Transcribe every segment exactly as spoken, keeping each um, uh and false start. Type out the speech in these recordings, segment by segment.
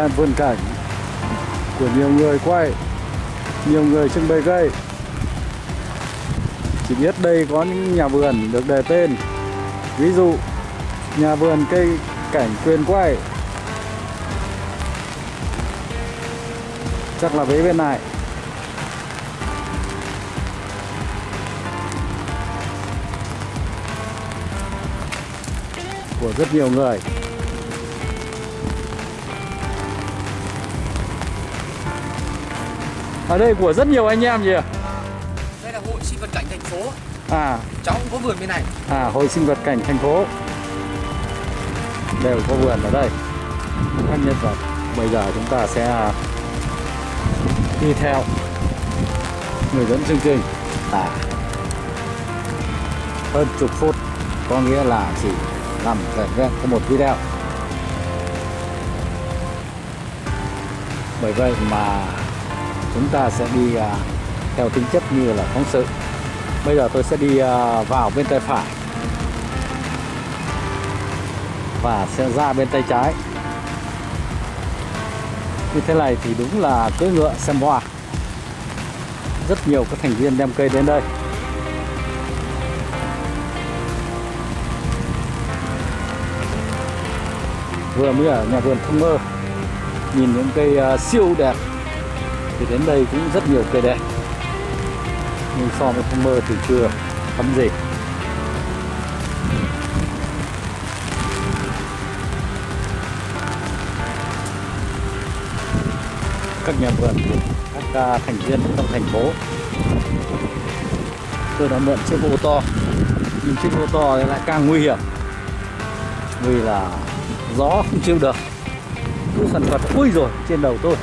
xem vườn cảnh của nhiều người quay, nhiều người trưng bày cây. Chỉ biết đây có những nhà vườn được đề tên, ví dụ nhà vườn cây cảnh Quyền Quay. Chắc là với bên này. Của rất nhiều người. Ở đây của rất nhiều anh em gì ạ? À, đây là hội sinh vật cảnh thành phố. À. Cháu cũng có vườn bên này. À, hội sinh vật cảnh thành phố. Đều có vườn ở đây. Các nhân vật. Bây giờ chúng ta sẽ đi theo người dẫn chương trình à, hơn chục phút, có nghĩa là chỉ làm vẹn vẹn có một video. Bởi vậy mà chúng ta sẽ đi à, theo tính chất như là phóng sự. Bây giờ tôi sẽ đi à, vào bên tay phải và sẽ ra bên tay trái. Như thế này thì đúng là cưỡi ngựa xem hoa. Rất nhiều các thành viên đem cây đến đây. Vừa mới ở nhà vườn Thông Mơ, nhìn những cây uh, siêu đẹp, thì đến đây cũng rất nhiều cây đẹp. Nhưng so với Thông Mơ thì chưa thấm gì. Các nhà vườn, các uh, thành viên trong thành phố. Tôi đã mượn chiếc ô to, nhưng chiếc ô to lại càng nguy hiểm vì là gió không chịu được. Cứ sần phật ui rồi trên đầu tôi,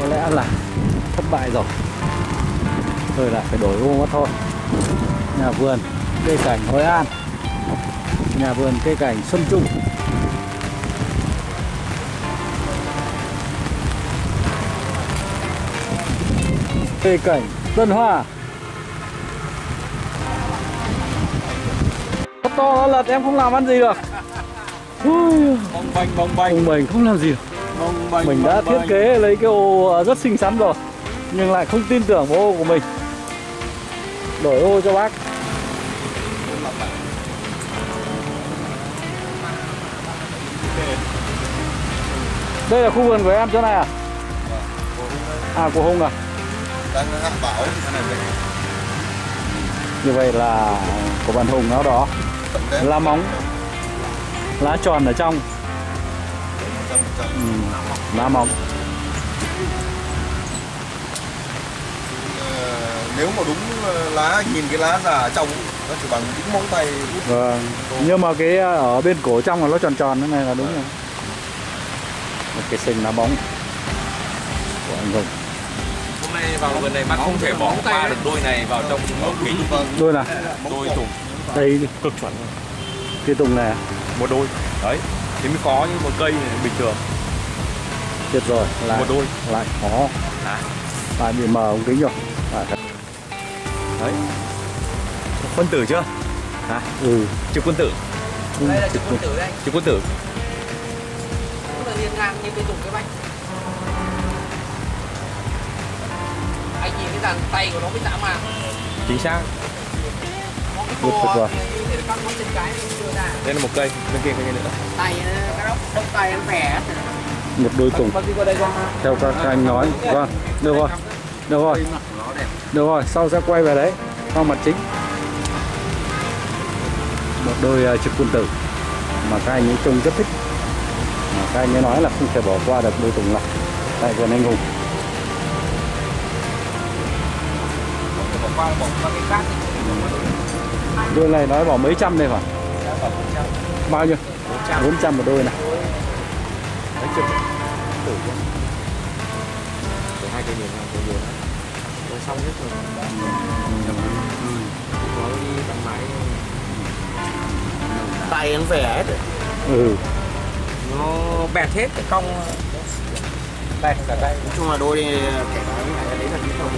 có lẽ là thất bại rồi. Tôi lại phải đổi ô mất thôi. Nhà vườn cây cảnh Hội An, nhà vườn cây cảnh Xuân Trung. Cây cảnh Tân Hoa. Nó to nó lật em không làm ăn gì được. Bông bành bông bành. Mình không làm gì được. Bông bành, mình đã bông thiết bành. Kế lấy cái ô rất xinh xắn rồi, nhưng lại không tin tưởng vào ô của mình. Đổi ô cho bác. Đây là khu vườn của em chỗ này à? À của Hùng à? Đang bảo này. Như vậy là của bạn Hùng nó đó, lá móng, lá tròn ở trong, ừ, lá móng. Nếu mà đúng lá, nhìn cái lá già trong nó chỉ bằng những móng tay. Vâng. Nhưng mà cái ở bên cổ trong là nó tròn tròn thế này là đúng rồi. Một cái xanh lá bóng của anh Hùng. Vào vườn này bác không thể bỏ qua được đôi này vào trong ống kính. Đôi nào? Đôi tùng. Đây cực chuẩn. Cái tùng này một đôi. Đấy, thì mới có những một cây này bình thường. Tuyệt rồi, lại một đôi, lại khó. À. Lại bị mờ ống kính rồi. À. Đấy. Quân tử chưa? Hả? À. Ừ, chụp quân tử. Ừ. Đây là chụp quân tử đây. Chụp quân tử. Nó là liên ngang như cái tùng cái bánh. Anh nhìn cái dàn tay của nó mới dã man. Chính xác. Tuyệt vời. Đây là một cây, bên kia cây nữa. Tay cái đó, đốc tay em khỏe. Một đôi tùng. Theo các anh nói, vâng, được rồi, được rồi, được rồi. Sau sẽ quay về đấy, sau mặt chính. Một đôi trực quân tử mà các anh ấy trông rất thích. Mà các anh ấy nói là không thể bỏ qua được đôi tùng này tại vườn anh Hùng. Đôi này nói bỏ mấy trăm đây phải? Bao nhiêu? bốn trăm một đôi này. Tay nó vẻ hết rồi. Ừ. Nó bẹt hết cái cong. Đây, cả tay. Nói chung là đôi này kể cả những cái đấy là cái không.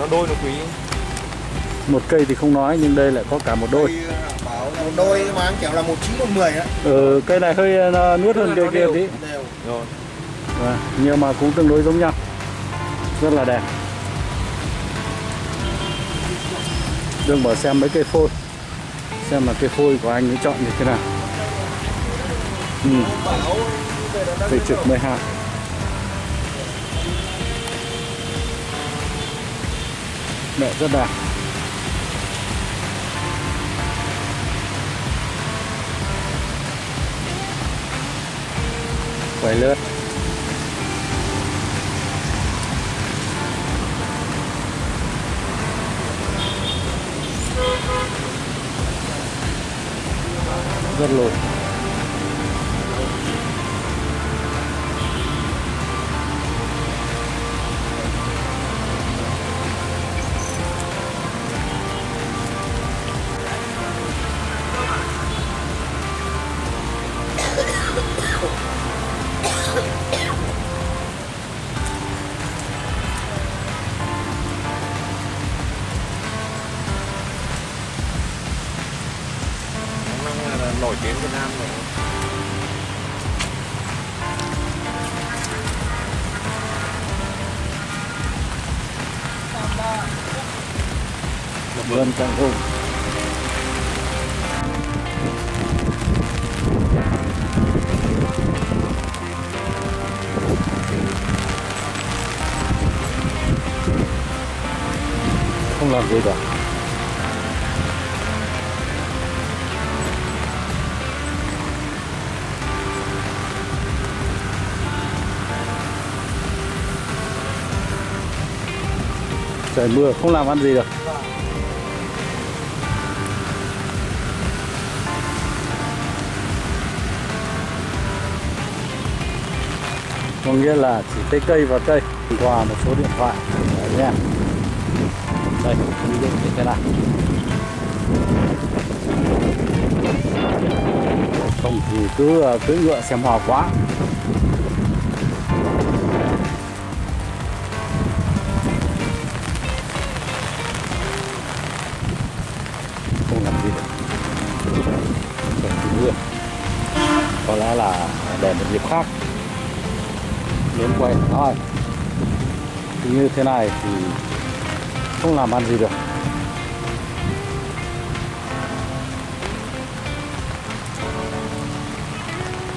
Nó đôi nó quý. Một cây thì không nói, nhưng đây lại có cả một đôi. Đây, bảo là một đôi mà anh kiểu là một chín một mười á. Ừ, cây này hơi uh, nuốt hơn cây kia tí. Đều. Rồi. À, nhưng mà cũng tương đối giống nhau. Rất là đẹp. Dương bảo xem mấy cây phôi. Xem là cây phôi của anh ấy chọn như thế nào. Ừ. Thì trực mười hai. Đẹp rất đẹp. Quay lướt. Rất lùi. Nổi tiếng Việt Nam rồi. Một vườn tận hưởng. Không làm gì cả. Trời mưa không làm ăn gì được. Có nghĩa là chỉ tới cây và cây. Qua một số điện thoại. Đấy nha. Đây, ví dụ như thế này. Không thì cứ cưỡi ngựa xem hòa quá. Có lẽ là để một dịp khác đến quay thôi. Như thế này thì không làm ăn gì được.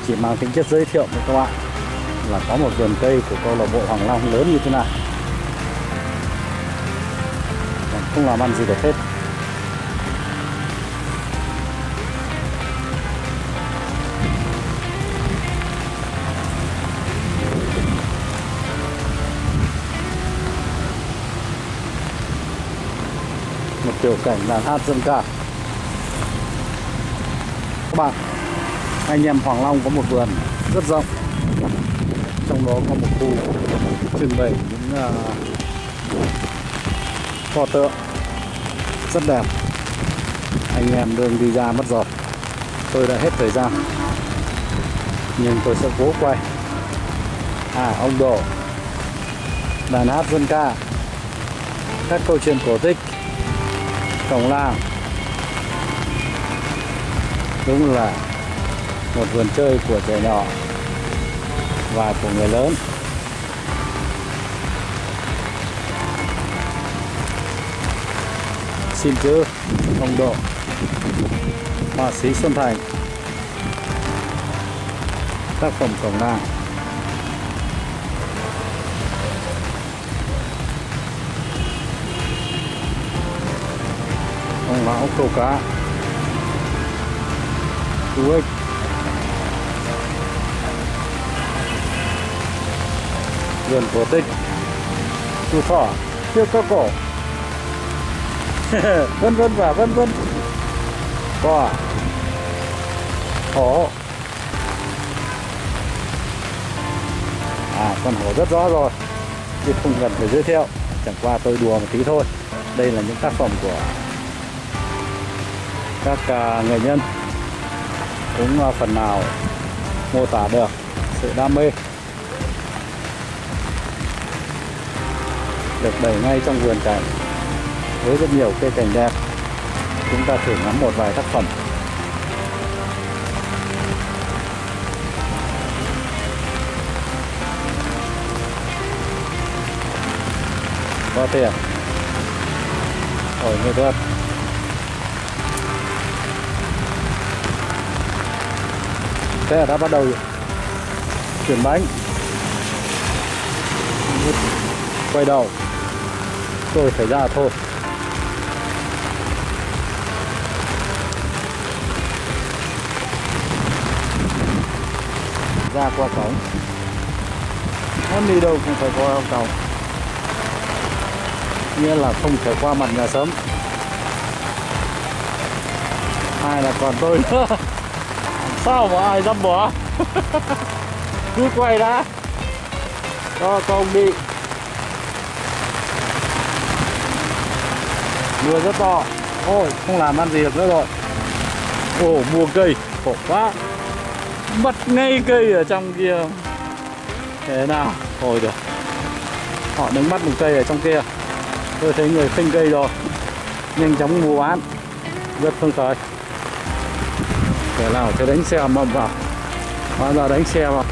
Chỉ mang tính chất giới thiệu với các bạn là có một vườn cây của câu lạc bộ Hoàng Long lớn như thế này. Không làm ăn gì được hết. Một tiểu cảnh đàn hát dân ca. Các bạn, anh em Hoàng Long có một vườn rất rộng, trong đó có một khu trưng bày những uh, pho tượng rất đẹp. Anh em đường đi ra mất rồi, tôi đã hết thời gian, nhưng tôi sẽ cố quay. À, ông Đỗ, đàn hát dân ca, các câu chuyện cổ tích, cổng làng. Đúng là một vườn chơi của trẻ nhỏ và của người lớn. Xin chữ ông Đỗ, họa sĩ Xuân Thành, tác phẩm cổng làng. Ông lão câu cá, chú ếch. Vườn cổ tích, chú thỏ, chiếc có cổ. Vân vân và vân vân. Cò, hổ. À, con hổ rất rõ rồi, chứ không cần phải giới thiệu. Chẳng qua tôi đùa một tí thôi. Đây là những tác phẩm của các nghệ nhân, cũng phần nào mô tả được sự đam mê được đẩy ngay trong vườn cảnh với rất nhiều cây cảnh đẹp. Chúng ta thử ngắm một vài tác phẩm có tiền ổi nghệ thuật. Thế là đã bắt đầu chuyển bánh, quay đầu rồi phải ra thôi. Ra qua cổng, muốn đi đâu cũng phải qua cầu, nghĩa là không thể qua mặt nhà sớm. Ai là còn tôi nữa. Sao mà ai dám bỏ. Cứ quay đã, cho con đi. Mưa rất to, ôi không làm ăn gì được nữa rồi. Ồ, mua cây khổ quá, mất ngay cây ở trong kia. Thế nào thôi được, họ đứng bắt một cây ở trong kia. Tôi thấy người phênh cây rồi, nhanh chóng mua bán, rất phấn khởi. Để nào cái đánh xe mầm vào, hóa ra đánh xe vào.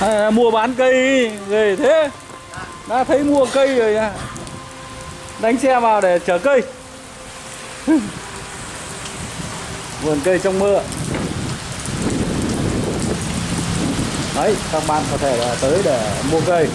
À, mua bán cây về thế, đã thấy mua cây rồi à. Đánh xe vào để chở cây. Vườn cây trong mưa. Đấy, các bạn có thể là tới để mua cây.